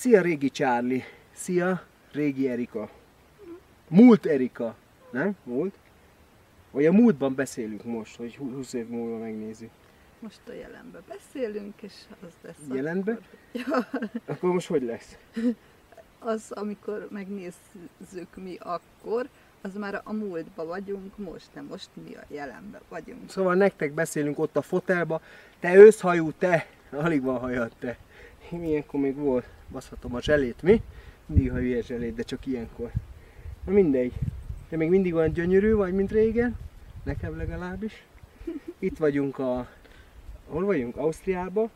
Szia régi Charlie, szia régi Erika. Múlt Erika, nem? Múlt? Vagy a múltban beszélünk most, hogy 20 év múlva megnézzük. Most a jelenben beszélünk, és az lesz. Jelenben? Akkor... Ja. Akkor most hogy lesz? Az, amikor megnézzük mi akkor, az már a múltba vagyunk most, nem most mi a jelenben vagyunk. Szóval nektek beszélünk ott a fotelba, te őszhajú, te! Alig van hajad, te! Ilyenkor még volt, baszhatom a zselét, mi? Mindig, ha hülye zselét, de csak ilyenkor. Na mindegy. De még mindig olyan gyönyörű vagy, mint régen. Nekem legalábbis. Itt vagyunk a... Hol vagyunk? Ausztriába.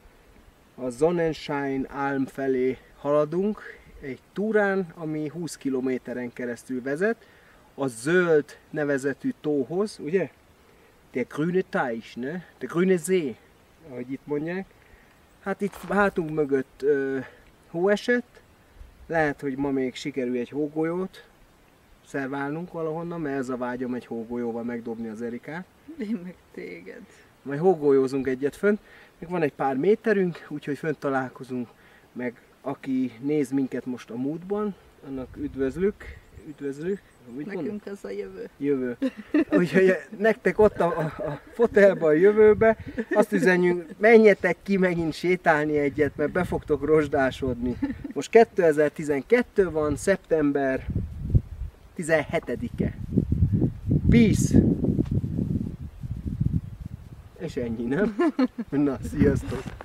A Sonnenschein Alm felé haladunk egy túrán, ami 20 kilométeren keresztül vezet. A zöld nevezetű tóhoz, ugye? Der grüne Teich, ne? Der grüne See, ahogy itt mondják. Hát itt hátunk mögött hó esett. Lehet, hogy ma még sikerül egy hógolyót szerválnunk valahonnan, mert ez a vágyom, egy hógolyóval megdobni az Erikát. Én meg téged. Majd hógolyózunk egyet fönt, még van egy pár méterünk, úgyhogy fönt találkozunk, meg aki néz minket most a múltban, annak üdvözlük. Nekünk ez a jövő. Jövő. Úgyhogy nektek ott a fotelben, a jövőbe, azt üzenjünk, menjetek ki megint sétálni egyet, mert be fogtok rozsdásodni. Most 2012 van, szeptember 17-e. Peace! És ennyi, nem? Na, sziasztok!